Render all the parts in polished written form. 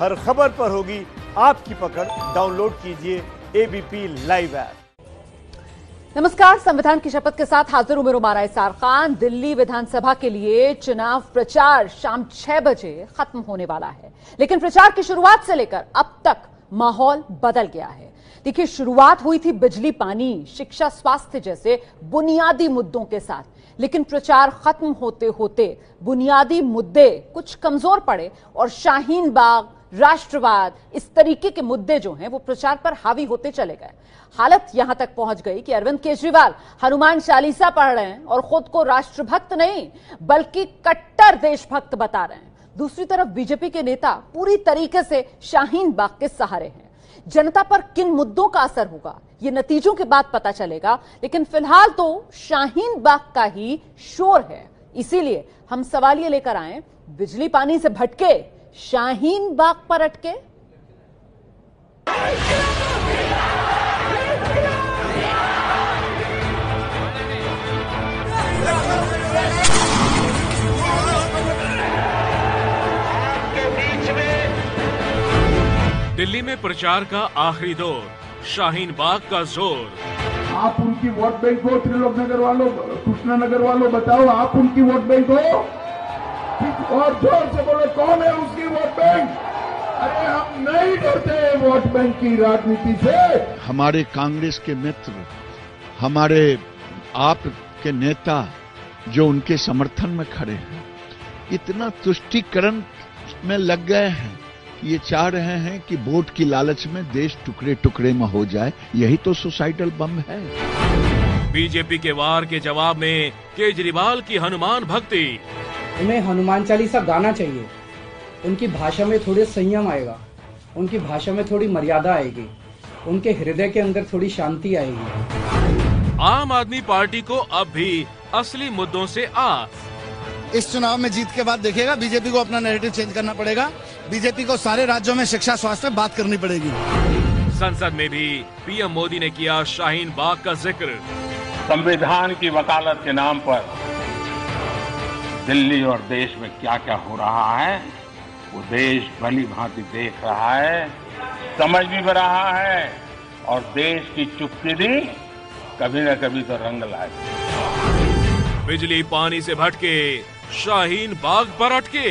हर खबर पर होगी आपकी पकड़। डाउनलोड कीजिए एबीपी लाइव ऐप। नमस्कार, संविधान की शपथ के साथ हाजिर हूं मैं रुमारा इसार खान। दिल्ली विधानसभा के लिए चुनाव प्रचार शाम 6 बजे खत्म होने वाला है, लेकिन प्रचार की शुरुआत से लेकर अब तक माहौल बदल गया है। देखिए, शुरुआत हुई थी बिजली, पानी, शिक्षा, स्वास्थ्य जैसे बुनियादी मुद्दों के साथ, लेकिन प्रचार खत्म होते होते बुनियादी मुद्दे कुछ कमजोर पड़े और शाहीन बाग, राष्ट्रवाद, इस तरीके के मुद्दे जो हैं वो प्रचार पर हावी होते चले गए। हालत यहां तक पहुंच गई कि अरविंद केजरीवाल हनुमान चालीसा पढ़ रहे हैं और खुद को राष्ट्रभक्त नहीं बल्कि कट्टर देशभक्त बता रहे हैं। दूसरी तरफ बीजेपी के नेता पूरी तरीके से शाहीन बाग के सहारे हैं। जनता पर किन मुद्दों का असर होगा ये नतीजों के बाद पता चलेगा, लेकिन फिलहाल तो शाहीन बाग का ही शोर है। इसीलिए हम सवाल ये लेकर आए, बिजली पानी से भटके शाहीन बाग पर अटके? दिल्ली में प्रचार का आखिरी दौर, शाहीन बाग का जोर। आप उनकी वोट बैंक को, त्रिलोक नगर वालों, कृष्णा नगर वालों, बताओ आप उनकी वोट बैंक हो? और जोर से बोलो, कौन है उसकी वोट बैंक? अरे हम नहीं डरते वोट बैंक की राजनीति से। हमारे कांग्रेस के मित्र, हमारे आप के नेता जो उनके समर्थन में खड़े हैं, इतना तुष्टिकरण में लग गए हैं कि ये चाह रहे हैं कि वोट की लालच में देश टुकड़े टुकड़े में हो जाए। यही तो सुसाइडल बम है। बीजेपी के वार के जवाब में केजरीवाल की हनुमान भक्ति। उन्हें हनुमान चालीसा गाना चाहिए। उनकी भाषा में थोड़े संयम आएगा, उनकी भाषा में थोड़ी मर्यादा आएगी, उनके हृदय के अंदर थोड़ी शांति आएगी। आम आदमी पार्टी को अब भी असली मुद्दों से आस। इस चुनाव में जीत के बाद देखेगा बीजेपी को अपना नैरेटिव चेंज करना पड़ेगा। बीजेपी को सारे राज्यों में शिक्षा, स्वास्थ्य में बात करनी पड़ेगी। संसद में भी पीएम मोदी ने किया शाहीन बाग का जिक्र। संविधान की वकालत के नाम पर दिल्ली और देश में क्या क्या हो रहा है वो देश भली भांति देख रहा है, समझ भी रहा है, और देश की चुपकिली कभी न कभी तो रंग लाए। बिजली पानी से भटके शाहीन बाग पर अटके।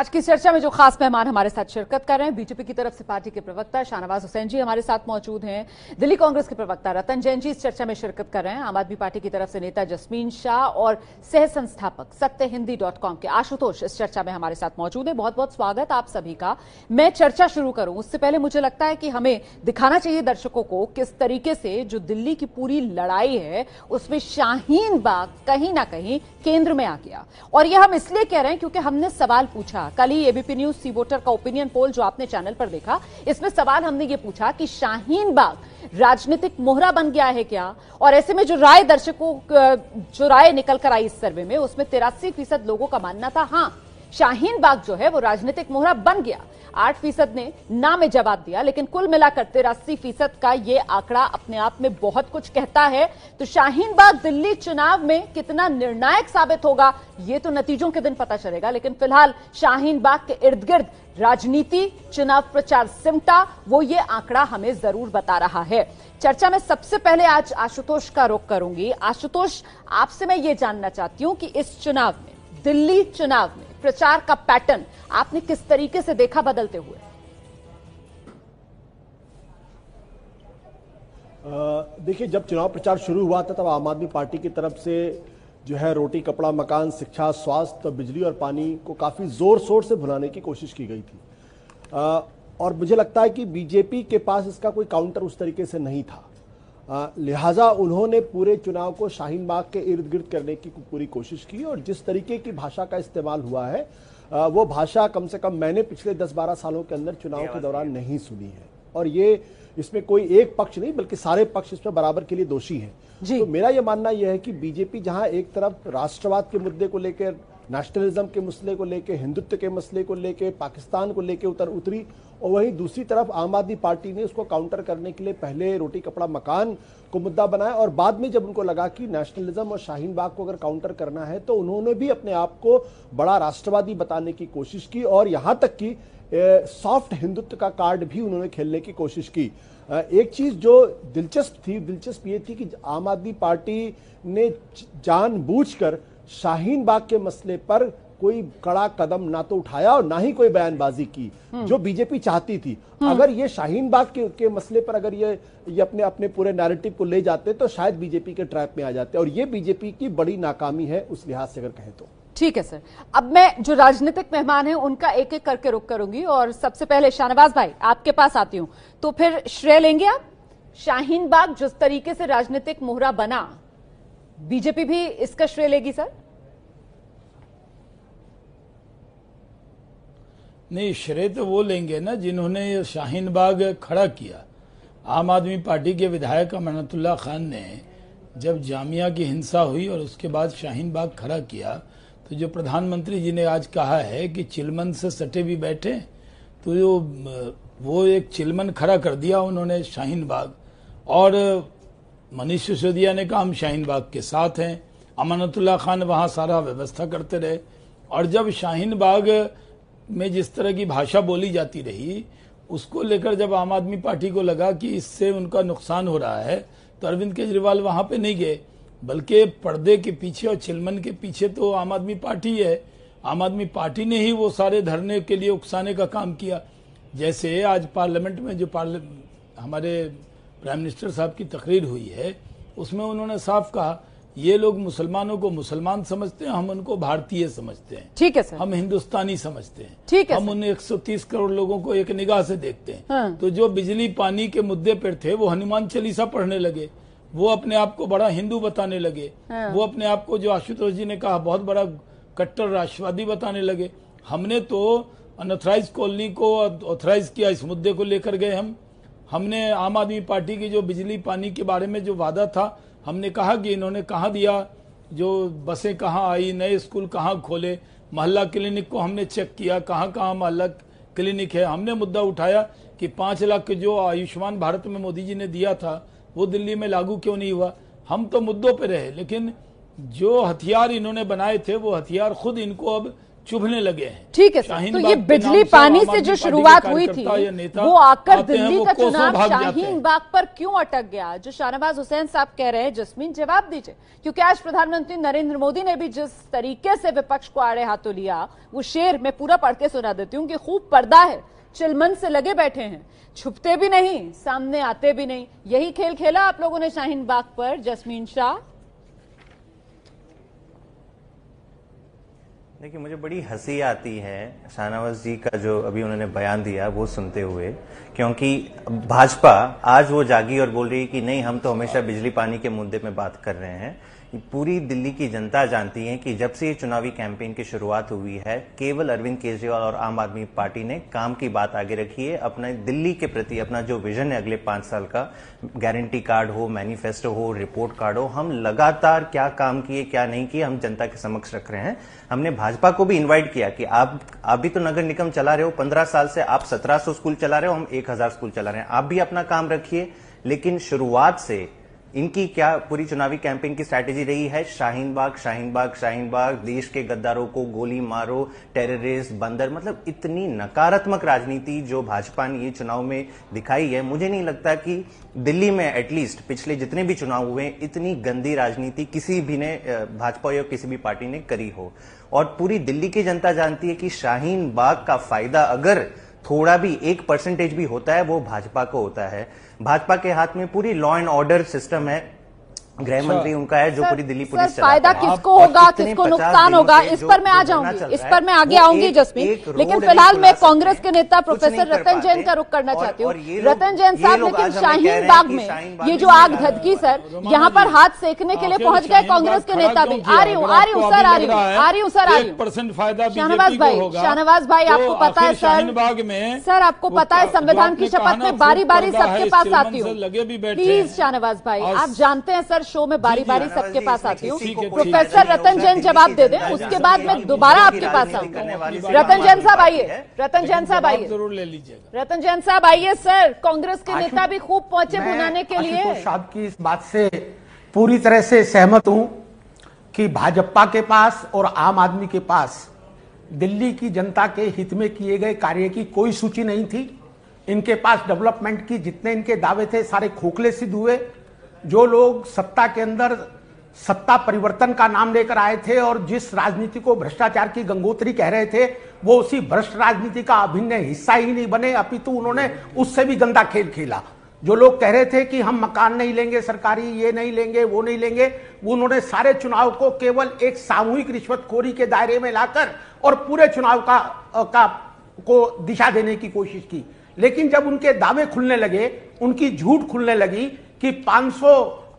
आज की चर्चा में जो खास मेहमान हमारे साथ शिरकत कर रहे हैं, बीजेपी की तरफ से पार्टी के प्रवक्ता शाहनवाज हुसैन जी हमारे साथ मौजूद हैं, दिल्ली कांग्रेस के प्रवक्ता रतन जैन जी इस चर्चा में शिरकत कर रहे हैं, आम आदमी पार्टी की तरफ से नेता जस्मीन शाह और सह संस्थापक satyahindi.com के आशुतोष इस चर्चा में हमारे साथ मौजूद है। बहुत बहुत स्वागत आप सभी का। मैं चर्चा शुरू करूं उससे पहले मुझे लगता है कि हमें दिखाना चाहिए दर्शकों को किस तरीके से जो दिल्ली की पूरी लड़ाई है उसमें शाहीन बाग कहीं ना कहीं केंद्र में आ गया। और यह हम इसलिए कह रहे हैं क्योंकि हमने सवाल पूछा, कल ही एबीपी न्यूज सी वोटर का ओपिनियन पोल जो आपने चैनल पर देखा, इसमें सवाल हमने ये पूछा कि शाहीन बाग राजनीतिक मोहरा बन गया है क्या? और ऐसे में जो राय निकल कर आई इस सर्वे में उसमें 83% लोगों का मानना था हां शाहीन बाग जो है वो राजनीतिक मोहरा बन गया। 8% ने ना में जवाब दिया, लेकिन कुल मिलाकर 83% का ये आंकड़ा अपने आप में बहुत कुछ कहता है। तो शाहीन बाग दिल्ली चुनाव में कितना निर्णायक साबित होगा ये तो नतीजों के दिन पता चलेगा, लेकिन फिलहाल शाहीन बाग के इर्द गिर्द राजनीति, चुनाव प्रचार सिमटा, वो ये आंकड़ा हमें जरूर बता रहा है। चर्चा में सबसे पहले आज आशुतोष का रुख करूंगी। आशुतोष, आपसे मैं ये जानना चाहती हूं कि इस चुनाव में, दिल्ली चुनाव में प्रचार का पैटर्न आपने किस तरीके से देखा बदलते हुए? देखिए, जब चुनाव प्रचार शुरू हुआ था तब आम आदमी पार्टी की तरफ से जो है रोटी, कपड़ा, मकान, शिक्षा, स्वास्थ्य, बिजली और पानी को काफी जोर शोर से भुलाने की कोशिश की गई थी। और मुझे लगता है कि बीजेपी के पास इसका कोई काउंटर उस तरीके से नहीं था, लिहाजा उन्होंने पूरे चुनाव को शाहीन बाग के इर्द गिर्द करने की पूरी कोशिश की। और जिस तरीके की भाषा का इस्तेमाल हुआ है वो भाषा कम से कम मैंने पिछले 10-12 सालों के अंदर चुनाव के दौरान नहीं सुनी है। और ये इसमें कोई एक पक्ष नहीं बल्कि सारे पक्ष इसमें बराबर के लिए दोषी हैं। तो मेरा ये मानना यह है कि बीजेपी जहां एक तरफ राष्ट्रवाद के मुद्दे को लेकर नेशनलिज्म के मसले को लेके, हिंदुत्व के मसले को लेके, पाकिस्तान को लेके उतर उतरी। और वहीं दूसरी तरफ आम आदमी पार्टी ने उसको काउंटर करने के लिए पहले रोटी कपड़ा मकान को मुद्दा बनाया और बाद में जब उनको लगा कि नेशनलिज्म और शाहीन बाग को अगर काउंटर करना है तो उन्होंने भी अपने आप को बड़ा राष्ट्रवादी बताने की कोशिश की और यहाँ तक कि सॉफ्ट हिंदुत्व का कार्ड भी उन्होंने खेलने की कोशिश की। एक चीज़ जो दिलचस्प ये थी कि आम आदमी पार्टी ने जानबूझकर शाहीन बाग के मसले पर कोई कड़ा कदम ना तो उठाया और ना ही कोई बयानबाजी की जो बीजेपी चाहती थी। अगर ये शाहीन बाग के मसले पर अगर ये अपने पूरे नैरेटिव को ले जाते तो शायद बीजेपी के ट्रैप में आ जाते और ये बीजेपी की बड़ी नाकामी है उस लिहाज से अगर कहें तो। ठीक है सर, अब मैं जो राजनीतिक मेहमान हैं उनका एक एक करके रुख करूंगी और सबसे पहले शाहनवाज भाई आपके पास आती हूं, तो फिर श्रेय लेंगे आप। शाहीन बाग जिस तरीके से राजनीतिक मोहरा बना, बीजेपी भी इसका श्रेय लेगी सर? नहीं, श्रेय तो वो लेंगे ना जिन्होंने शाहीन बाग खड़ा किया। आम आदमी पार्टी के विधायक अमानतुल्लाह खान ने जब जामिया की हिंसा हुई और उसके बाद शाहीन बाग खड़ा किया तो जो प्रधानमंत्री जी ने आज कहा है कि चिलमन से सटे भी बैठे, तो वो एक चिलमन खड़ा कर दिया उन्होंने शाहीन बाग। और मनीष सिसोदिया ने कहा हम शाहीन बाग के साथ हैं, अमानतुल्लाह खान वहाँ सारा व्यवस्था करते रहे। और जब शाहीन बाग में जिस तरह की भाषा बोली जाती रही उसको लेकर जब आम आदमी पार्टी को लगा कि इससे उनका नुकसान हो रहा है तो अरविंद केजरीवाल वहाँ पे नहीं गए, बल्कि पर्दे के पीछे और चिलमन के पीछे तो आम आदमी पार्टी है। आम आदमी पार्टी ने ही वो सारे धरने के लिए उकसाने का काम किया। जैसे आज पार्लियामेंट में जो हमारे प्राइम मिनिस्टर साहब की तकरीर हुई है उसमें उन्होंने साफ कहा ये लोग मुसलमानों को मुसलमान समझते हैं, हम उनको भारतीय समझते हैं। ठीक है सर। हम हिंदुस्तानी समझते हैं। ठीक है। हम उन 130 करोड़ लोगों को एक निगाह से देखते हैं। हाँ। तो जो बिजली पानी के मुद्दे पर थे वो हनुमान चालीसा पढ़ने लगे, वो अपने आप को बड़ा हिंदू बताने लगे। हाँ। वो अपने आप को जो आशुतोष जी ने कहा बहुत बड़ा कट्टर राष्ट्रवादी बताने लगे। हमने तो अनऑथराइज कॉलोनी को ऑथराइज किया, इस मुद्दे को लेकर गए। हमने आम आदमी पार्टी की जो बिजली पानी के बारे में जो वादा था हमने कहा कि इन्होंने कहाँ दिया, जो बसें कहाँ आई, नए स्कूल कहाँ खोले, मोहल्ला क्लिनिक को हमने चेक किया कहाँ कहाँ मोहल्ला क्लिनिक है। हमने मुद्दा उठाया कि 5 लाख के जो आयुष्मान भारत में मोदी जी ने दिया था वो दिल्ली में लागू क्यों नहीं हुआ। हम तो मुद्दों पे रहे, लेकिन जो हथियार इन्होंने बनाए थे वो हथियार खुद इनको अब चुभने लगे हैं। ठीक है सर, तो ये बिजली पानी से जो शुरुआत हुई थी वो आकर दिल्ली का चुनाव शाहीन बाग पर क्यों अटक गया, जो शाहनवाज हुसैन साहब कह रहे हैं। जस्मीन जवाब दीजिए, क्योंकि आज प्रधानमंत्री नरेंद्र मोदी ने भी जिस तरीके से विपक्ष को आड़े हाथों लिया वो शेर मैं पूरा पढ़ के सुना देती हूँ कि खूब पर्दा है, चिलमन से लगे बैठे हैं, छुपते भी नहीं सामने आते भी नहीं। यही खेल खेला आप लोगों ने शाहीन बाग पर। जस्मीन शाह, देखिए मुझे बड़ी हंसी आती है शाहनवाज जी का जो अभी उन्होंने बयान दिया वो सुनते हुए, क्योंकि भाजपा आज वो जागी और बोल रही है कि नहीं हम तो हमेशा बिजली पानी के मुद्दे में बात कर रहे हैं। पूरी दिल्ली की जनता जानती है कि जब से ये चुनावी कैंपेन की शुरुआत हुई है केवल अरविंद केजरीवाल और आम आदमी पार्टी ने काम की बात आगे रखी है। अपने दिल्ली के प्रति अपना जो विजन है अगले 5 साल का, गारंटी कार्ड हो, मैनिफेस्टो हो, रिपोर्ट कार्ड हो, हम लगातार क्या काम किए क्या नहीं किए हम जनता के समक्ष रख रहे हैं। हमने भाजपा को भी इनवाइट किया कि आप भी तो नगर निगम चला रहे हो, 15 साल से आप 1700 स्कूल चला रहे हो, हम 1000 स्कूल चला रहे हैं, आप भी अपना काम रखिए। लेकिन शुरुआत से इनकी क्या पूरी चुनावी कैंपेन की स्ट्रैटेजी रही है, शाहीन बाग शाहीन बाग शाहीन बाग, देश के गद्दारों को गोली मारो, टेररिस्ट बंदर, मतलब इतनी नकारात्मक राजनीति जो भाजपा ने ये चुनाव में दिखाई है। मुझे नहीं लगता कि दिल्ली में एटलीस्ट पिछले जितने भी चुनाव हुए इतनी गंदी राजनीति किसी भी ने भाजपा या किसी भी पार्टी ने करी हो। और पूरी दिल्ली की जनता जानती है कि शाहीन बाग का फायदा अगर थोड़ा भी 1% भी होता है वो भाजपा को होता है। भाजपा के हाथ में पूरी लॉ एंड ऑर्डर सिस्टम है, गृह मंत्री उनका है जो पूरी दिल्ली पुलिस चलाता है। फायदा किसको होगा किसको नुकसान होगा इस पर मैं आ जाऊंगी, इस पर मैं आगे आऊंगी जसमीन, लेकिन फिलहाल मैं कांग्रेस के नेता प्रोफेसर रतन जैन का रुख करना चाहती हूँ। रतन जैन साहब, लेकिन शाहीन बाग में ये जो आग धधकी सर, यहाँ पर हाथ सेकने के लिए पहुंच गए कांग्रेस के नेता भी। आ रही हूँ सर। शाहनवाज भाई आपको पता है सर, आपको पता है संविधान की शपथ में बारी बारी सबके पास आती हूँ, प्लीज शाहनवाज भाई आप जानते हैं सर शो में बारी बारी सबके पास आती हूँ। प्रोफेसर रतन जैन जवाब दे दें, उसके बाद मैं दोबारा आपके पास आऊंगा। रतन जैन साहब आइए, रतन जैन साहब आइए, जरूर ले लीजिएगा। रतन जैन साहब आइए सर, कांग्रेस के नेता भी खूब पहुंचे भुनाने के लिए। आपकी इस बात से पूरी तरह से सहमत हूँ कि भाजपा के पास और आम आदमी के पास दिल्ली की जनता के हित में किए गए कार्य की कोई सूची नहीं थी। इनके पास डेवलपमेंट की जितने इनके दावे थे सारे खोखले सिद्ध हुए। जो लोग सत्ता के अंदर सत्ता परिवर्तन का नाम लेकर आए थे और जिस राजनीति को भ्रष्टाचार की गंगोत्री कह रहे थे, वो उसी भ्रष्ट राजनीति का अभिन्न हिस्सा ही नहीं बने, अपितु उन्होंने उससे भी गंदा खेल खेला। जो लोग कह रहे थे कि हम मकान नहीं लेंगे सरकारी, ये नहीं लेंगे, वो नहीं लेंगे, उन्होंने सारे चुनाव को केवल एक सामूहिक रिश्वतखोरी के दायरे में लाकर और पूरे चुनाव को दिशा देने की कोशिश की। लेकिन जब उनके दावे खुलने लगे, उनकी झूठ खुलने लगी कि 500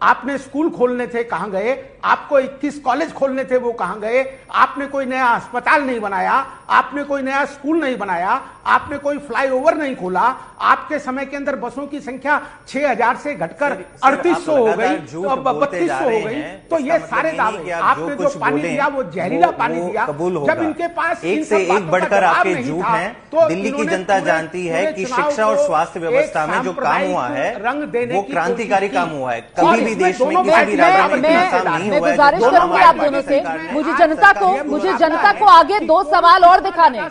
आपने स्कूल खोलने थे, कहाँ गए? आपको 21 कॉलेज खोलने थे, वो कहाँ गए? आपने कोई नया अस्पताल नहीं बनाया, आपने कोई नया स्कूल नहीं बनाया, आपने कोई फ्लाईओवर नहीं खोला। आपके समय के अंदर बसों की संख्या 6000 से घटकर 3800 हो गई, 3200 हो गई। तो ये सारे दावे, आपने जो पानी दिया वो जहरीला पानी दिया। जब इनके पास एक से एक बढ़कर आपके झूठ है। तो दिल्ली की जनता जानती है कि शिक्षा और स्वास्थ्य व्यवस्था में जो काम हुआ है रंग देने वो क्रांतिकारी काम हुआ है, कभी भी देश में किसी भी राजनीति। मैं गुजारिश करूंगी आप दोनों से, मुझे जनता को आगे दो सवाल और दिखाने,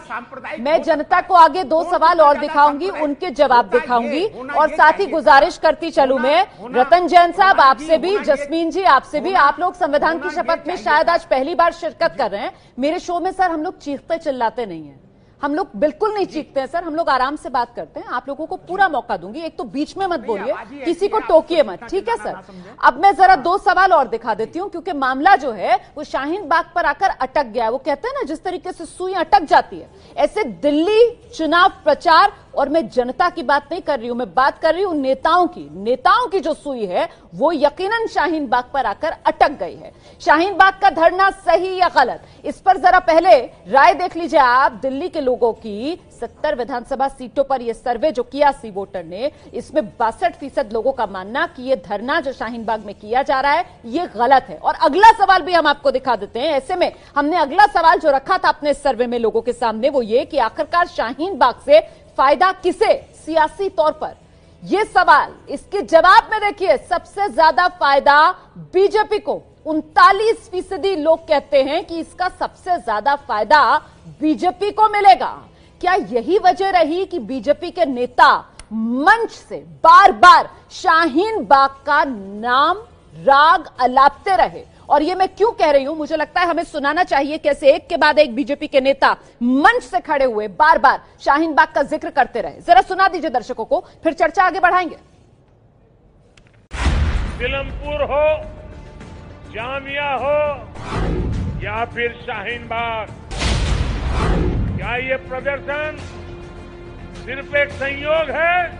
मैं जनता को आगे दो सवाल और दिखाऊंगी, उनके जवाब दिखाऊंगी। और साथ ही गुजारिश करती चलूं मैं, रतन जैन साहब आपसे भी, जसमीन जी आपसे भी, आप लोग संविधान की शपथ में शायद आज पहली बार शिरकत कर रहे हैं। मेरे शो में सर हम लोग चीखते चिल्लाते नहीं है, हम लोग बिल्कुल नहीं चीखते हैं सर, हम लोग आराम से बात करते हैं। आप लोगों को पूरा मौका दूंगी, एक तो बीच में मत बोलिए, किसी को टोकिए मत, ठीक है सर। अब मैं जरा दो सवाल और दिखा देती हूँ, क्योंकि मामला जो है वो शाहीन बाग पर आकर अटक गया है। वो कहते हैं ना, जिस तरीके से सुई अटक जाती है, ऐसे दिल्ली चुनाव प्रचार, और मैं जनता की बात नहीं कर रही हूं, मैं बात कर रही हूं नेताओं की। नेताओं की जो सुई है वो यकीनन शाहीन बाग पर आकर अटक गई है। शाहीन बाग का धरना सही या गलत, इस पर जरा पहले राय देख लीजिए आप। दिल्ली के लोगों की 70 विधानसभा सीटों पर यह सर्वे जो किया सी वोटर ने, इसमें 62% लोगों का मानना कि यह धरना जो शाहीन बाग में किया जा रहा है यह गलत है। और अगला सवाल भी हम आपको दिखा देते हैं। ऐसे में हमने अगला सवाल जो रखा था अपने सर्वे में लोगों के सामने, वो ये कि आखिरकार शाहीन बाग से फायदा किसे सियासी तौर पर, यह सवाल, इसके जवाब में देखिए सबसे ज्यादा फायदा बीजेपी को, 39% लोग कहते हैं कि इसका सबसे ज्यादा फायदा बीजेपी को मिलेगा। क्या यही वजह रही कि बीजेपी के नेता मंच से बार बार शाहीन बाग का नाम राग अलापते रहे? और ये मैं क्यों कह रही हूं, मुझे लगता है हमें सुनाना चाहिए कैसे एक के बाद एक बीजेपी के नेता मंच से खड़े हुए बार बार शाहीन बाग का जिक्र करते रहे। जरा सुना दीजिए दर्शकों को, फिर चर्चा आगे बढ़ाएंगे। बिलमपुर हो, जामिया हो या फिर शाहीन बाग, क्या ये प्रदर्शन सिर्फ एक संयोग है?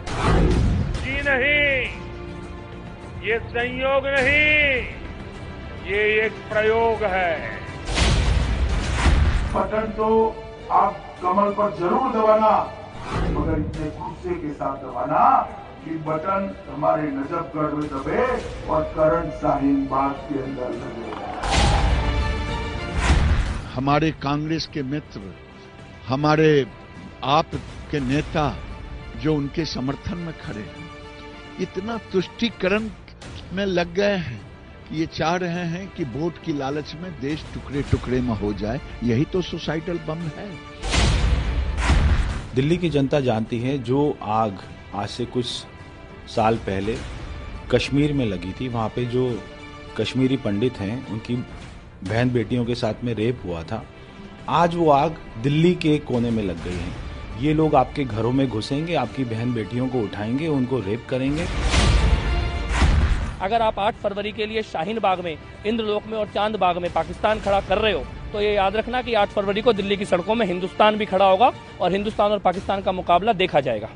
जी नहीं, ये संयोग नहीं, ये एक प्रयोग है। बटन तो आप कमल पर जरूर दबाना, मगर इतने गुस्से के साथ दबाना कि बटन हमारे नजफगढ़ में दबे और करंट शाहीन बाग के अंदर दबे। हमारे कांग्रेस के मित्र, हमारे आप के नेता जो उनके समर्थन में खड़े हैं, इतना तुष्टीकरण में लग गए हैं कि ये चाह रहे हैं कि वोट की लालच में देश टुकड़े टुकड़े में हो जाए। यही तो सुसाइडल बम है। दिल्ली की जनता जानती है जो आग आज से कुछ साल पहले कश्मीर में लगी थी, वहाँ पे जो कश्मीरी पंडित हैं उनकी बहन बेटियों के साथ में रेप हुआ था, आज वो आग दिल्ली के कोने में लग गई है। ये लोग आपके घरों में घुसेंगे, आपकी बहन बेटियों को उठाएंगे, उनको रेप करेंगे। अगर आप 8 फरवरी के लिए शाहीन बाग में, इंद्रलोक में और चांद बाग में पाकिस्तान खड़ा कर रहे हो, तो ये याद रखना कि 8 फरवरी को दिल्ली की सड़कों में हिंदुस्तान भी खड़ा होगा और हिंदुस्तान और पाकिस्तान का मुकाबला देखा जाएगा।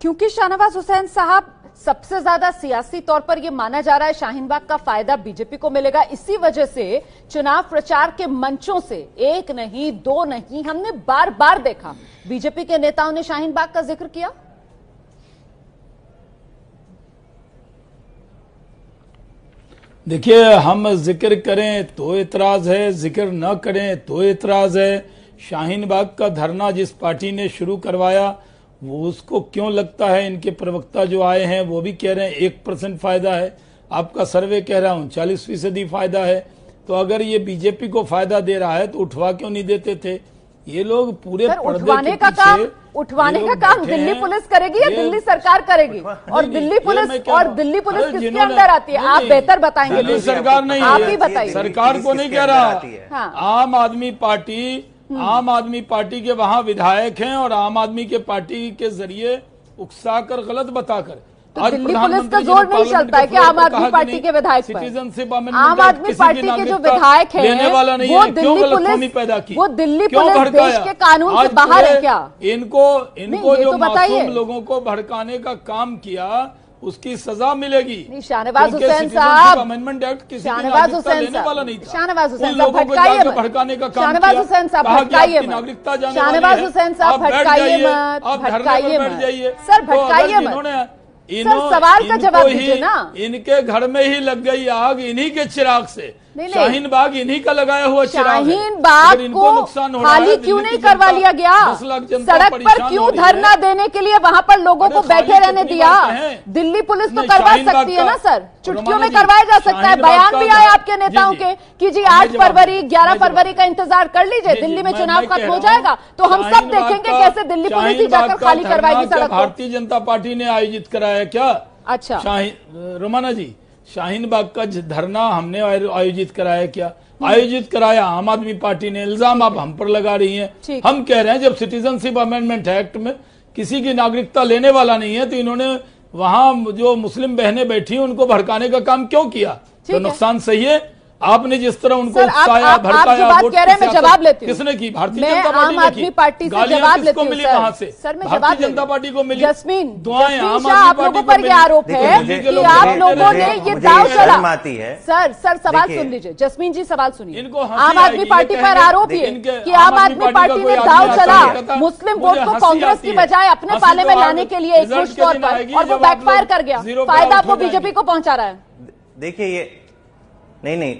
क्योंकि शाहनवाज हुसैन साहब, सबसे ज्यादा सियासी तौर पर यह माना जा रहा है शाहीन बाग का फायदा बीजेपी को मिलेगा, इसी वजह से चुनाव प्रचार के मंचों से एक नहीं, दो नहीं, हमने बार बार देखा बीजेपी के नेताओं ने शाहीन बाग का जिक्र किया। देखिए, हम जिक्र करें तो एतराज है, जिक्र न करें तो एतराज है। शाहीन बाग का धरना जिस पार्टी ने शुरू करवाया वो उसको क्यों लगता है, इनके प्रवक्ता जो आए हैं वो भी कह रहे हैं 1% फायदा है, आपका सर्वे कह रहा है 39% फायदा है। तो अगर ये बीजेपी को फायदा दे रहा है तो उठवा क्यों नहीं देते थे ये लोग? पूरे पर्दे के पीछे उठवाने का काम दिल्ली पुलिस करेगी या दिल्ली सरकार करेगी? और दिल्ली पुलिस किसके अंदर आती है? आप बेहतर बताएंगे। दिल्ली सरकार नहीं, आप ही बताइए। सरकार को नहीं कह रहा, आम आदमी पार्टी के वहाँ विधायक हैं और आम आदमी के पार्टी के जरिए उकसाकर गलत बताकर तो दिल्ली पुलिस का जोर नहीं चलता है कि आम आदमी पार्टी के विधायक सिटीजनशिप आम आदमी पार्टी के जो विधायक है वो दिल्ली पुलिस पैदा की, वो दिल्ली पुलिस देश के कानून से बाहर है क्या? इनको जो मासूम लोगों को भड़काने का काम किया उसकी सजा मिलेगी। शाहनवाज हुसैन साहब, अमेंडमेंट एक्ट किसी लेने वाला नहीं था। शाहनवाज हुसैन साहब भटकाइए नागरिकता जाने, शाहनवाज हुसैन साहब भटकाइए मत सर, भटकाइए मत सर, सवाल का जवाब दीजिए ना। इनके घर में ही लग गई आग इन्हीं के चिराग से। शाहीन बाग इन्हीं का लगाया हुआ चिराग है। शाहीन बाग को खाली क्यों नहीं करवा लिया गया? सड़क पर क्यों धरना देने के लिए वहाँ पर लोगों को बैठे रहने दिया? दिल्ली पुलिस तो करवा सकती है ना सर, चुटकियों में करवाया जा सकता है। बयान भी आए आपके नेताओं के कि जी 8 फरवरी 11 फरवरी का इंतजार कर लीजिए, दिल्ली में चुनाव खत्म हो जाएगा तो हम सब देखेंगे कैसे दिल्ली पुलिस ही जाकर खाली करवाएगी सड़क। भारतीय जनता पार्टी ने आयोजित कराया क्या? अच्छा रोमाना जी, शाहीन बाग का धरना हमने आयोजित कराया क्या? आयोजित कराया आम आदमी पार्टी ने। इल्जाम आप हम पर लगा रही हैं। हम कह रहे हैं जब सिटीजनशिप अमेंडमेंट एक्ट में किसी की नागरिकता लेने वाला नहीं है तो इन्होंने वहां जो मुस्लिम बहनें बैठी उनको भड़काने का काम क्यों किया? तो नुकसान सही है। आपने जिस तरह उनको उकसाया भड़काया किसने की? भारतीय पार्टी से जवाब लेती हूं वहाँ से, भारतीय जनता पार्टी को मिली। जस्मीन शाह, आप लोगों पर ये आरोप है कि आप लोगों ने ये दाव चला है। सर सवाल सुन लीजिए, जस्मीन जी सवाल सुनिए। आम आदमी पार्टी पर आरोप है कि आम आदमी पार्टी ने दाव चला मुस्लिम वोट को कांग्रेस की बजाय अपने पाले में लाने के लिए एकजुट तौर पर, और वो बैकफायर कर गया। फायदा आपको बीजेपी को पहुंचा रहा है। देखिए ये नहीं,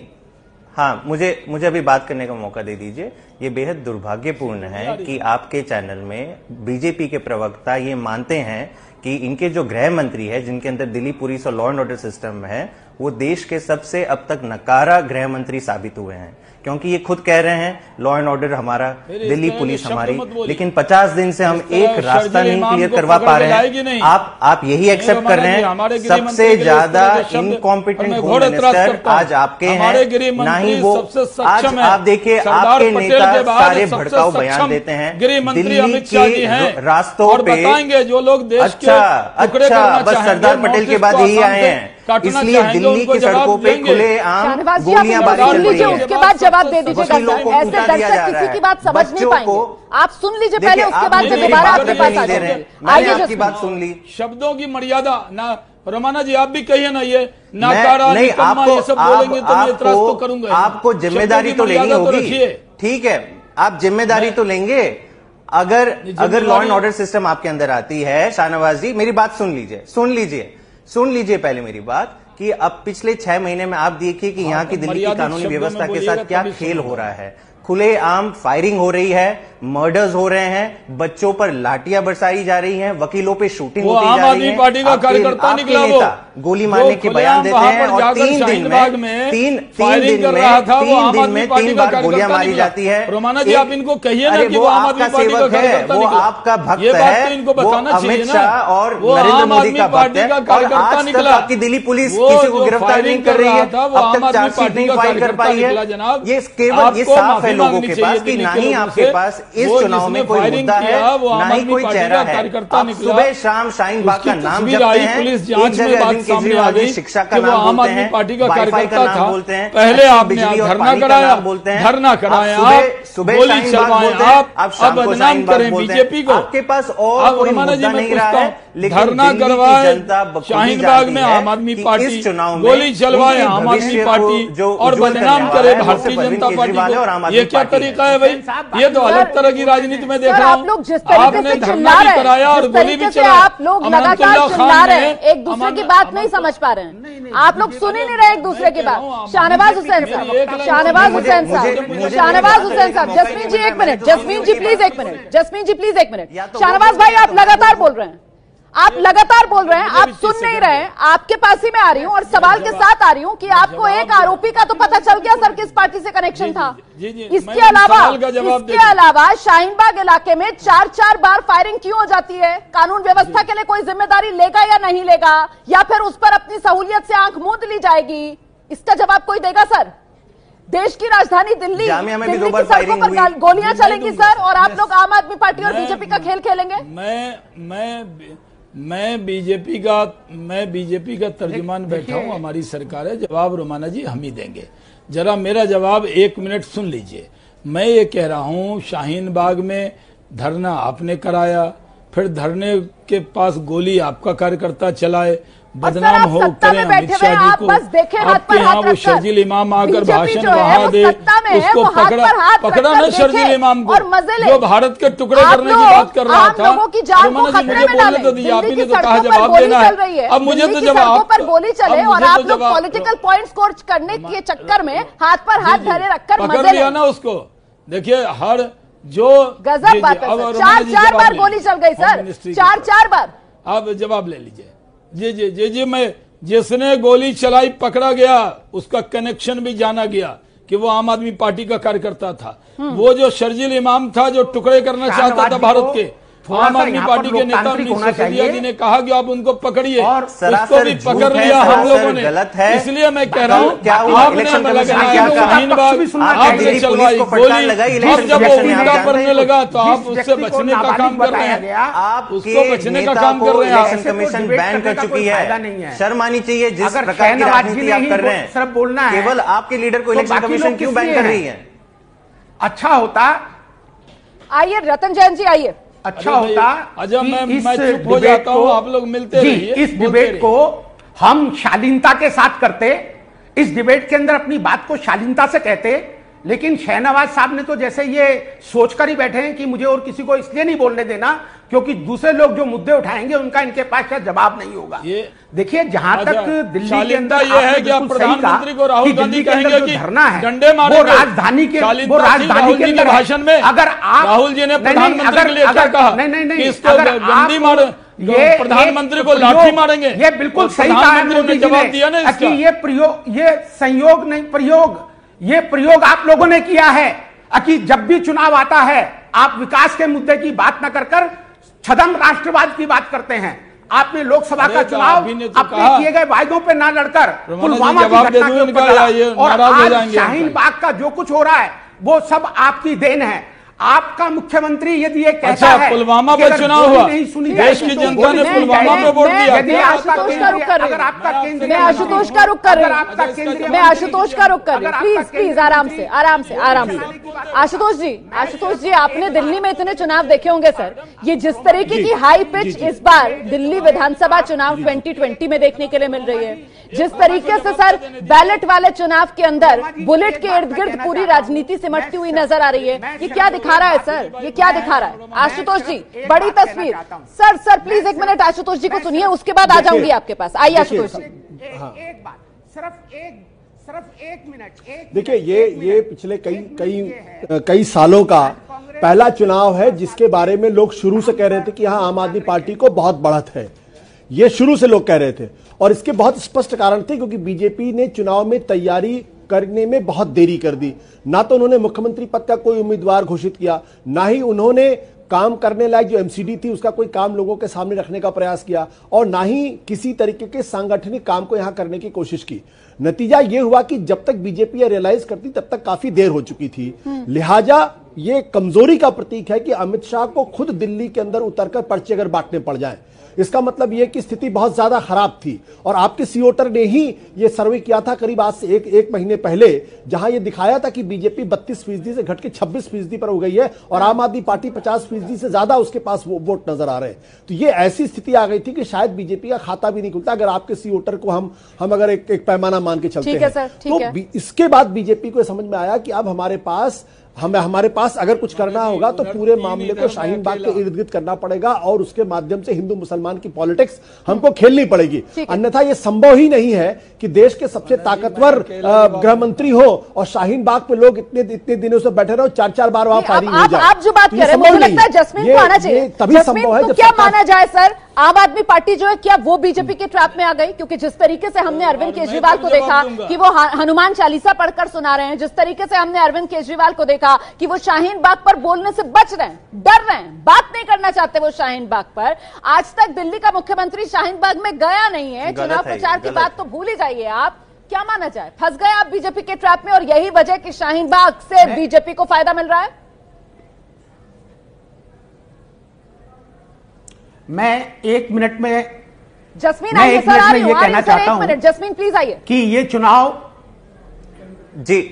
हाँ मुझे अभी बात करने का मौका दे दीजिए। ये बेहद दुर्भाग्यपूर्ण है कि आपके चैनल में बीजेपी के प्रवक्ता ये मानते हैं कि इनके जो गृह मंत्री है, जिनके अंदर दिल्ली पुलिस और लॉ एंड ऑर्डर सिस्टम है, वो देश के सबसे अब तक नकारा गृह मंत्री साबित हुए हैं, क्योंकि ये खुद कह रहे हैं लॉ एंड ऑर्डर हमारा, दिल्ली पुलिस हमारी, लेकिन 50 दिन से हम एक रास्ता नहीं क्लियर करवा पा रहे हैं। आप यही एक्सेप्ट कर रहे हैं। सबसे ज्यादा इनकॉम्पिटेंट होम मिनिस्टर आज आपके हैं, ना ही वो। आज आप देखिए आपके नेता सारे भड़काऊ बयान देते हैं दिल्ली के रास्तों पे। अच्छा बस सरदार पटेल के बाद यही आए हैं, इसलिए दिल्ली की सड़कों पे खुले आम गोलियांबाजी चल रही है। उसके बाद जवाब दे दीजिएगा सर, ऐसे दर्शक किसी की बात समझ नहीं पाएंगे। आप सुन लीजिए पहले, उसके बाद दोबारा आपके पास आ जाएंगे। आइए, आपकी बात सुन ली। शब्दों की मर्यादा ना, रोमाना जी आप भी कहिए ना, ये नाकारा नहीं आपको सब बोलेंगे तो मैं इतराज तो करूंगा। आपको जिम्मेदारी तो लेनी होगी, ठीक है, आप जिम्मेदारी तो लेंगे। अगर लॉ एंड ऑर्डर सिस्टम आपके अंदर आती है, शाहनवाज जी मेरी बात सुन लीजिए पहले मेरी बात, कि अब पिछले 6 महीने में आप देखिए कि यहाँ की दिल्ली की कानूनी व्यवस्था के साथ क्या खेल हो रहा है। खुलेआम फायरिंग हो रही है, मर्डर्स हो रहे हैं, बच्चों पर लाठियां बरसाई जा रही हैं, वकीलों पे शूटिंग होती जा रही है। पार्टी का कार्यकर्ता निकला, वो गोली मारने के बयान देते हैं, और 3 दिन में 3 बार गोलियां मारी जाती है। रोमाना जी आप इनको कहिए ना कि वो आम आदमी पार्टी का सेवक है, वो आपका भक्त है, इनको बताना चाहिए। अमित शाह और नरेंद्र मोदी का भक्त है, और आज तक आपकी दिल्ली पुलिस किसी को गिरफ्तार नहीं कर रही है, अब तक 4 सीट नहीं फाइल कर पाई है। ये केवल ये साफ है लोगों के पास कि ना ही आपके पास इस चुनाव में कोई मुद्दा है, ना ही कोई चेहरा है। आप सुबह शाम शाहीन बाग का नाम जपते हैं, एक जगह अरविंद केजरीवाल शिक्षा का नाम बोलते हैं, वाईफाई का नाम बोलते हैं, पहले आप धरना कराया बोलते हैं, सुबह शाहीन बाग बोलते हैं, आप शाम को शाहीन बाग बोलते हैं। आपके पास और कोई मुद्दा नहीं रहा है, धरना करवाए शाहीन बाग में आम आदमी पार्टी, गोली चलवाए आम आदमी पार्टी और बदनाम करे भारतीय जनता पार्टी। ये क्या तरीका है भाई? ये तो अलग तरह की राजनीति में देख रहा हूँ। आपने धरना भी कराया और गोली भी चलाया। आप लोग लगातार चिल्ला रहे हैं, एक दूसरे की बात नहीं समझ पा रहे हैं। आप लोग सुन ही नहीं रहे एक दूसरे की बात। शाहनवाज हुसैन साहब, शाहनवाज हुसैन साहब, शाहनवाज हुसैन साहब, Jasmine ji 1 minute, Jasmine ji please 1 minute, Jasmine ji please 1 minute. Shahnawaz भाई आप लगातार बोल रहे हैं, आप लगातार बोल रहे हैं, आप सुन नहीं रहे हैं। आपके पास ही मैं आ रही हूं और सवाल के साथ आ रही हूं कि आपको एक आरोपी का तो पता चल गया सर किस पार्टी से कनेक्शन था। इसके अलावा शाहीन बाग इलाके में 4-4 बार फायरिंग क्यों हो जाती है? कानून व्यवस्था के लिए कोई जिम्मेदारी लेगा या नहीं लेगा, या फिर उस पर अपनी सहूलियत से आंख मूंद ली जाएगी? इसका जवाब कोई देगा सर? देश की राजधानी दिल्ली, दिल्ली की सड़कों पर गोलियां चलेंगी सर, और आप लोग आम आदमी पार्टी और बीजेपी का खेल खेलेंगे? मैं बीजेपी का तर्जुमान बैठा हूँ। हमारी सरकार है, जवाब रोमाना जी हम ही देंगे। जरा मेरा जवाब 1 मिनट सुन लीजिए। मैं ये कह रहा हूँ शाहीन बाग में धरना आपने कराया, फिर धरने के पास गोली आपका कार्यकर्ता चलाए, बदनाम हो करें अमित शाह जी को। आपके यहाँ वो शर्जील इमाम आकर भाषण वहा दे, उसको पकड़ा ना शर्जील इमाम को, जो भारत के टुकड़े करने की बात कर रहा था। रोमाना जी मुझे बोलने तो दीजिए, आपने तो कहा जवाब देना है। अब मुझे तो जवाब गोली चले और आप लोग पॉलिटिकल पॉइंट्स स्कोर करने के चक्कर में हाथ पर हाथ धरे रखकर पकड़ लिया ना उसको। देखिए हर जो गजब बात है, 4-4 बार गोली चल गई सर, 4-4 बार। आप जवाब ले लीजिए। जी जी जी जी, मैं जिसने गोली चलाई पकड़ा गया, उसका कनेक्शन भी जाना गया कि वो आम आदमी पार्टी का कार्यकर्ता था। वो जो शर्जील इमाम था, जो टुकड़े करना चाहता था भारत के, आम आदमी पार्टी के नेता मनीष सिसोदिया जी ने कहा कि आप उनको पकड़िए, उसको भी पकड़ लिया हम लोगों ने। इसलिए मैं कह रहा हूँ आपने चलवाई गोली, और जब वो उल्टा पड़ने लगा तो आप उससे बचने का काम कर रहे हैं, आप उसको बचने का काम कर रहे हैं। इलेक्शन कमीशन बैन कर चुकी है, शर्म आनी चाहिए जिस प्रकार की राजनीति आप कर रहे हैं। सिर्फ बोलना है, केवल आपके लीडर को इलेक्शन कमीशन क्यों बैन कर रही है? अच्छा होता, आइए रतन जैन जी आइए, अच्छा होता अजब मैं चुप हो जाता हूं, आप लोग मिलते रहिए। इस डिबेट को हम शालीनता के साथ करते, इस डिबेट के अंदर अपनी बात को शालीनता से कहते, लेकिन शाहनवाज साहब ने तो जैसे ये सोचकर ही बैठे हैं कि मुझे और किसी को इसलिए नहीं बोलने देना क्योंकि दूसरे लोग जो मुद्दे उठाएंगे उनका इनके पास शायद जवाब नहीं होगा। देखिए जहां तक दिल्ली के अंदर ये है कि प्रधानमंत्री को राहुल गांधी कहेंगे कि धरना है, वो राजधानी के भाषण में अगर आप राहुल जी ने प्रधानमंत्री को लाठी मारेंगे, ये बिल्कुल सही कहा, जवाब दिया ना कि ये प्रयोग, ये संयोग नहीं प्रयोग, ये प्रयोग आप लोगों ने किया है कि जब भी चुनाव आता है आप विकास के मुद्दे की बात न कर छदम राष्ट्रवाद की बात करते हैं। आपने लोकसभा का चुनाव अपने किए गए वायदों पे ना लड़कर पुलवामा की घटना के ऊपर लड़ा, और आज शाहीन बाग का जो कुछ हो रहा है वो सब आपकी देन है। आपका मुख्यमंत्री यदि ये कहता है, पुलवामा पर चुनाव हुआ, देश की जनता ने पुलवामा पर वोट दिया। मैं आशुतोष का रुख कर रही हूं, प्लीज आराम से। आशुतोष जी आपने दिल्ली में इतने चुनाव देखे होंगे सर, ये जिस तरीके की हाई पिच इस बार दिल्ली विधानसभा चुनाव 2020 में देखने के लिए मिल रही है, जिस तरीके से सर बैलेट वाले चुनाव के अंदर बुलेट के इर्द गिर्द पूरी राजनीति सिमटती हुई नजर आ रही है, ये क्या दिखा रहा है सर? ये क्या दिखा रहा है? आशुतोष जी बड़ी तस्वीर sir please 1 minute Ashutosh ji को सुनिए, उसके बाद आ जाऊंगी आपके पास। आइए आशुतोष जी, एक बात, सिर्फ एक मिनट। देखिए ये पिछले कई सालों का पहला चुनाव है जिसके बारे में लोग शुरू से कह रहे थे कि हाँ आम आदमी पार्टी को बहुत बढ़त है, ये शुरू से लोग कह रहे थे, और इसके बहुत स्पष्ट कारण थे क्योंकि बीजेपी ने चुनाव में तैयारी करने में बहुत देरी कर दी। ना तो उन्होंने मुख्यमंत्री पद का कोई उम्मीदवार घोषित किया, ना ही उन्होंने काम करने लायक जो एमसीडी थी उसका कोई काम लोगों के सामने रखने का प्रयास किया, और ना ही किसी तरीके के सांगठनिक काम को यहां करने की कोशिश की। नतीजा यह हुआ कि जब तक बीजेपी रियलाइज करती तब तक काफी देर हो चुकी थी, लिहाजा ये कमजोरी का प्रतीक है कि अमित शाह को खुद दिल्ली के अंदर उतरकर पर्चे अगर बांटने पड़ जाए, इसका मतलब यह कि स्थिति बहुत ज्यादा खराब थी। और आपके सीओटर ने ही यह सर्वे किया था करीब आज से एक महीने पहले, जहां यह दिखाया था कि बीजेपी 32% से घट के 26% पर हो गई है और आम आदमी पार्टी 50% से ज्यादा उसके पास वोट नजर आ रहे हैं। तो यह ऐसी स्थिति आ गई थी कि शायद बीजेपी का खाता भी नहीं खुलता अगर आपके सीओटर को हम अगर एक पैमाना मान के चलते हैं। तो इसके बाद बीजेपी को समझ में आया कि अब हमारे पास अगर कुछ करना होगा तो पूरे मामले को शाहीन बाग के इर्द गिर्द करना पड़ेगा और उसके माध्यम से हिंदू मुसलमान की पॉलिटिक्स हमको खेलनी पड़ेगी, अन्यथा यह संभव ही नहीं है कि देश के सबसे ताकतवर गृह मंत्री हो और शाहीन बाग पे लोग इतने दिनों से बैठे रहो, चार बार वहां फायरिंग हो जाए। आप जो बात कर रहे हैं मुझे लगता है जस्मीन को आना चाहिए, तभी संभव है। क्या माना जाए सर, आम आदमी पार्टी जो है क्या वो बीजेपी के ट्रैप में आ गई? क्योंकि जिस तरीके से हमने अरविंद केजरीवाल को देखा कि वो हनुमान चालीसा पढ़कर सुना रहे हैं, जिस तरीके से हमने अरविंद केजरीवाल को देखा कि वो शाहीन बाग पर बोलने से बच रहे हैं, डर रहे हैं, बात नहीं करना चाहते वो शाहीन बाग पर। आज तक दिल्ली का मुख्यमंत्री शाहीन बाग में गया नहीं है। चुनाव प्रचार की बात तो भूल ही जाइए आप। क्या माना जाए, फंस गए आप बीजेपी के ट्रैप में और यही वजह कि शाहीन बाग से बीजेपी को फायदा मिल रहा है? मैं एक मिनट में जस्मीन आइए सर, आ रही हूं, कहना चाहता हूं जस्मीन प्लीज आइए कि ये चुनाव जी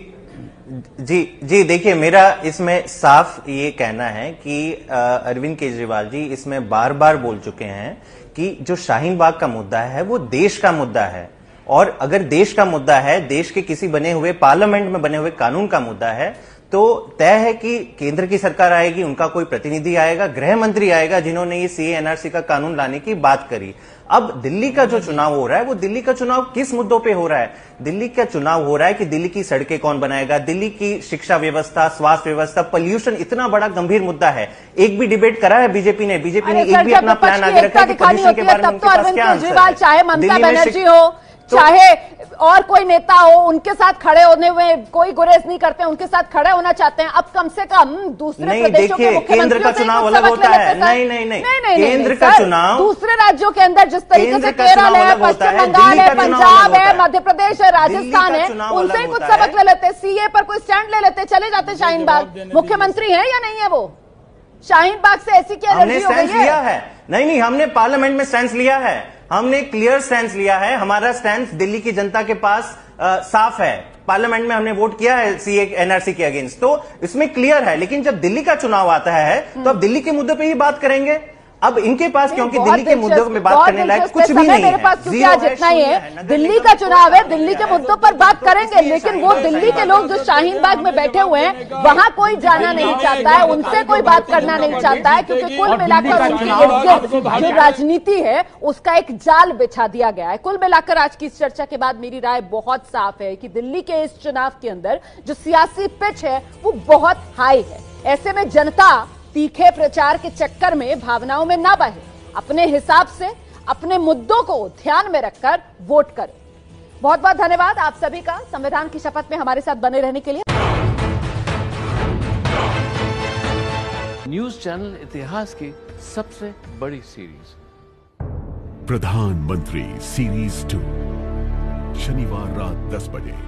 जी जी देखिए, मेरा इसमें साफ ये कहना है कि अरविंद केजरीवाल जी इसमें बार बार बोल चुके हैं कि जो शाहीन बाग का मुद्दा है वो देश का मुद्दा है, और अगर देश का मुद्दा है, देश के किसी बने हुए पार्लियामेंट में बने हुए कानून का मुद्दा है, तो तय है कि केंद्र की सरकार आएगी, उनका कोई प्रतिनिधि आएगा, गृह मंत्री आएगा, जिन्होंने ये सीए एनआरसी का कानून लाने की बात करी। अब दिल्ली का जो चुनाव हो रहा है, वो दिल्ली का चुनाव किस मुद्दों पे हो रहा है? दिल्ली का चुनाव हो रहा है कि दिल्ली की सड़कें कौन बनाएगा, दिल्ली की शिक्षा व्यवस्था, स्वास्थ्य व्यवस्था, पोल्यूशन इतना बड़ा गंभीर मुद्दा है। एक भी डिबेट करा है बीजेपी ने एक भी अपना प्लान आगे रखा है कि पोल्यूशन के बारे में उनके पास क्या आंसर है। चाहे ममता बनर्जी हो, चाहे और कोई नेता हो, उनके साथ खड़े होने में कोई गुरेज नहीं करते, उनके साथ खड़े होना चाहते हैं। अब कम से कम दूसरे प्रदेशों के मुख्यमंत्रियों का चुनाव अलग होता है। नहीं, केंद्र का चुनाव दूसरे राज्यों के अंदर जिस तरीके से केरल है, पश्चिम बंगाल है, पंजाब है, मध्य प्रदेश है, राजस्थान है, उनसे ही कुछ सबक ले लेते, सीए पर कोई स्टैंड ले लेते, चले जाते शाहीन बाग। मुख्यमंत्री है या नहीं है वो? शाहीन बाग से ऐसी क्या एनर्जी हो गई है? नहीं, हमने पार्लियामेंट में स्टैंड लिया है, हमने क्लियर स्टैंड लिया है। हमारा स्टैंड दिल्ली की जनता के पास साफ है। पार्लियामेंट में हमने वोट किया है सीए एनआरसी के अगेंस्ट, तो इसमें क्लियर है। लेकिन जब दिल्ली का चुनाव आता है तो अब दिल्ली के मुद्दे पे ही बात करेंगे। अब इनके पास क्योंकि दिल्ली के मुद्दों में बात करने लायक कुछ भी नहीं है, जितना ही है। दिल्ली का चुनाव है, दिल्ली के मुद्दों पर बात करेंगे, लेकिन वो दिल्ली के लोग जो शाहीन बाग में बैठे हुए हैं वहां कोई जाना नहीं चाहता है, उनसे कोई बात करना नहीं चाहता है, क्योंकि कुल मिलाकर उनकी जो राजनीति है उसका एक जाल बिछा दिया गया है। कुल मिलाकर आज की इस चर्चा के बाद मेरी राय बहुत साफ है कि दिल्ली के इस चुनाव के अंदर जो सियासी पिच है वो बहुत हाई है। ऐसे में जनता तीखे प्रचार के चक्कर में भावनाओं में ना बहे, अपने हिसाब से अपने मुद्दों को ध्यान में रखकर वोट करें। बहुत बहुत धन्यवाद आप सभी का संविधान की शपथ में हमारे साथ बने रहने के लिए। न्यूज चैनल इतिहास की सबसे बड़ी सीरीज प्रधानमंत्री सीरीज 2 शनिवार रात 10 बजे।